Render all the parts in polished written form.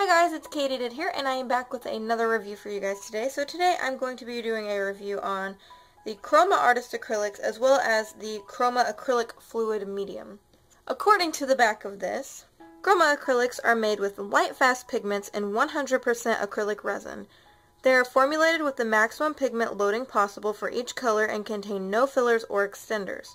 Hi guys, it's Kaatydid here, and I am back with another review for you guys today. So today I'm going to be doing a review on the Kroma Artist Acrylics as well as the Kroma Acrylic Fluid Medium. According to the back of this, Kroma acrylics are made with light fast pigments and 100% acrylic resin. They are formulated with the maximum pigment loading possible for each color and contain no fillers or extenders.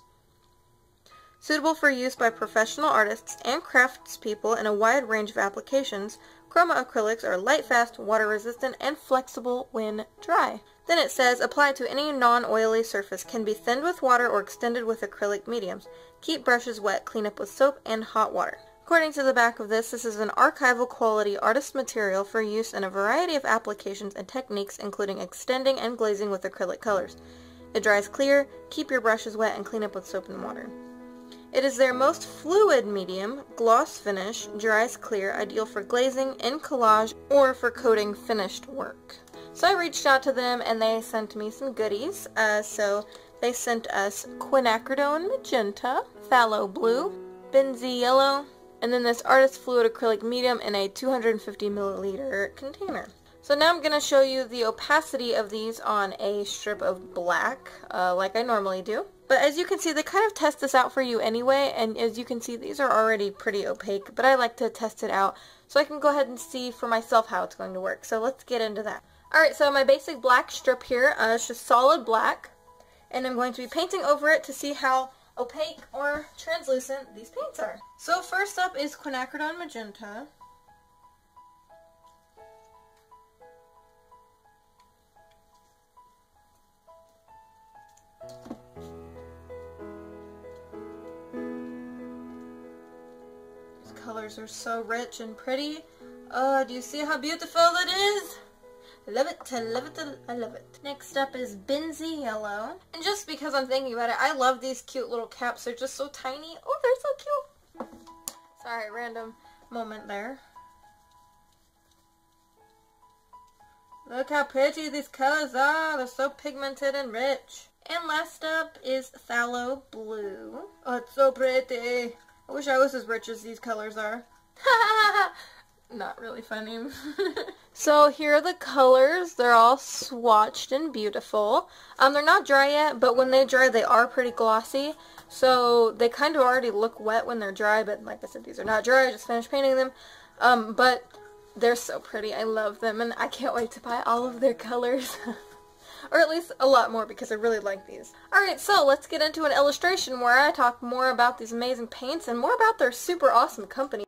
Suitable for use by professional artists and craftspeople in a wide range of applications, Kroma acrylics are light, fast, water resistant, and flexible when dry. Then it says, apply to any non-oily surface, can be thinned with water or extended with acrylic mediums. Keep brushes wet, clean up with soap and hot water. According to the back of this, this is an archival quality artist material for use in a variety of applications and techniques, including extending and glazing with acrylic colors. It dries clear, keep your brushes wet, and clean up with soap and water. It is their most fluid medium, gloss finish, dries clear, ideal for glazing, in collage, or for coating finished work. So I reached out to them and they sent me some goodies. So they sent us quinacridone magenta, phthalo blue, Benzi yellow, and then this artist fluid acrylic medium in a 250 milliliter container. So now I'm going to show you the opacity of these on a strip of black, like I normally do. But as you can see, they kind of test this out for you anyway, and as you can see, these are already pretty opaque, but I like to test it out so I can go ahead and see for myself how it's going to work. So let's get into that. Alright, so my basic black strip here, it's just solid black, and I'm going to be painting over it to see how opaque or translucent these paints are. So first up is quinacridone magenta. These colors are so rich and pretty. Oh, do you see how beautiful it is? I love it, I love it, I love it. Next up is Benzi Yellow. And just because I'm thinking about it, I love these cute little caps. They're just so tiny. Oh, they're so cute. Sorry, random moment there. Look how pretty these colors are. They're so pigmented and rich. And last up is phthalo blue. Oh, it's so pretty. I wish I was as rich as these colors are. Not really funny. So here are the colors. They're all swatched and beautiful. They're not dry yet, but when they dry, they are pretty glossy. So they kind of already look wet when they're dry, but like I said, these are not dry. I just finished painting them. But they're so pretty. I love them, and I can't wait to buy all of their colors. Or at least a lot more, because I really like these. Alright, so let's get into an illustration where I talk more about these amazing paints and more about their super awesome company.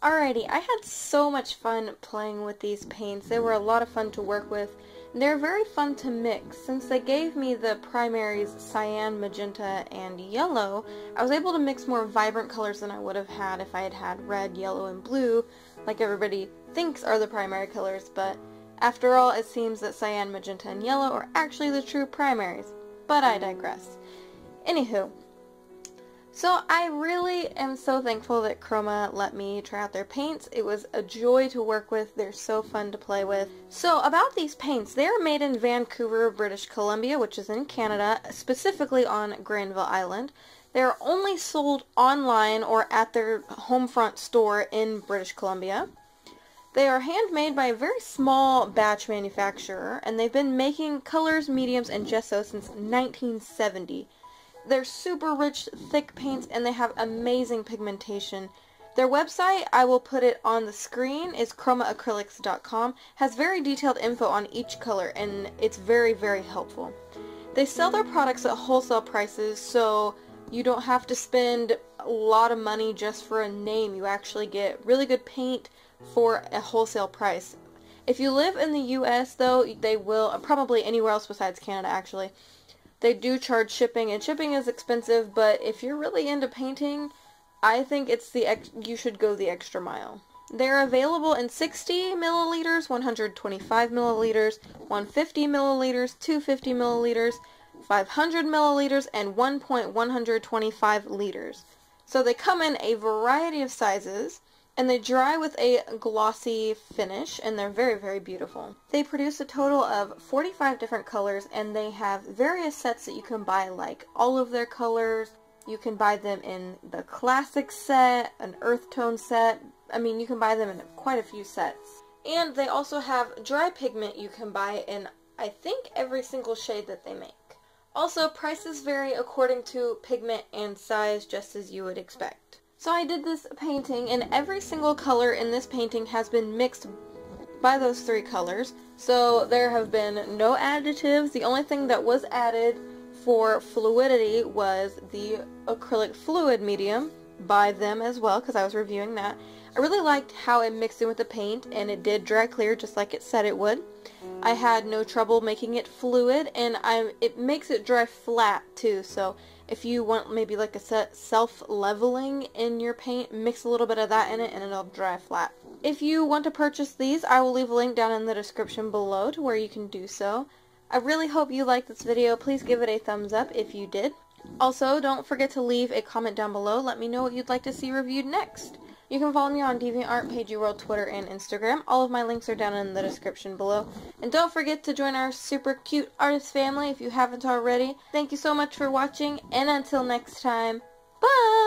Alrighty, I had so much fun playing with these paints. They were a lot of fun to work with. And they're very fun to mix. Since they gave me the primaries cyan, magenta, and yellow, I was able to mix more vibrant colors than I would have had if I had had red, yellow, and blue, like everybody thinks are the primary colors, but after all, it seems that cyan, magenta, and yellow are actually the true primaries, but I digress. Anywho, so I really am so thankful that Kroma let me try out their paints. It was a joy to work with. They're so fun to play with. So about these paints, they are made in Vancouver, British Columbia, which is in Canada, specifically on Granville Island. They are only sold online or at their Homefront store in British Columbia. They are handmade by a very small batch manufacturer, and they've been making colors, mediums, and gesso since 1970. They're super rich, thick paints, and they have amazing pigmentation. Their website, I will put it on the screen, is kromaacrylics.com. Has very detailed info on each color, and it's very, very helpful. They sell their products at wholesale prices, so you don't have to spend a lot of money just for a name. You actually get really good paint for a wholesale price. If you live in the US though, they will, probably anywhere else besides Canada actually, they do charge shipping, and shipping is expensive, but if you're really into painting, I think it's you should go the extra mile. They're available in 60 milliliters, 125 milliliters, 150 milliliters, 250 milliliters, 500 milliliters, and 1.125 liters. So they come in a variety of sizes, and they dry with a glossy finish, and they're very, very beautiful. They produce a total of 45 different colors, and they have various sets that you can buy, like all of their colors. You can buy them in the classic set, an earth tone set, I mean, you can buy them in quite a few sets. And they also have dry pigment you can buy in, I think, every single shade that they make. Also, prices vary according to pigment and size, just as you would expect. So I did this painting, and every single color in this painting has been mixed by those three colors. So there have been no additives. The only thing that was added for fluidity was the acrylic fluid medium by them as well, because I was reviewing that. I really liked how it mixed in with the paint, and it did dry clear just like it said it would. I had no trouble making it fluid, and it makes it dry flat too, so if you want maybe like a self-leveling in your paint, mix a little bit of that in it and it'll dry flat. If you want to purchase these, I will leave a link down in the description below to where you can do so. I really hope you liked this video. Please give it a thumbs up if you did. Also, don't forget to leave a comment down below. Let me know what you'd like to see reviewed next. You can follow me on DeviantArt, Paigeeworld, Twitter, and Instagram. All of my links are down in the description below. And don't forget to join our super cute artist family if you haven't already. Thank you so much for watching, and until next time, bye!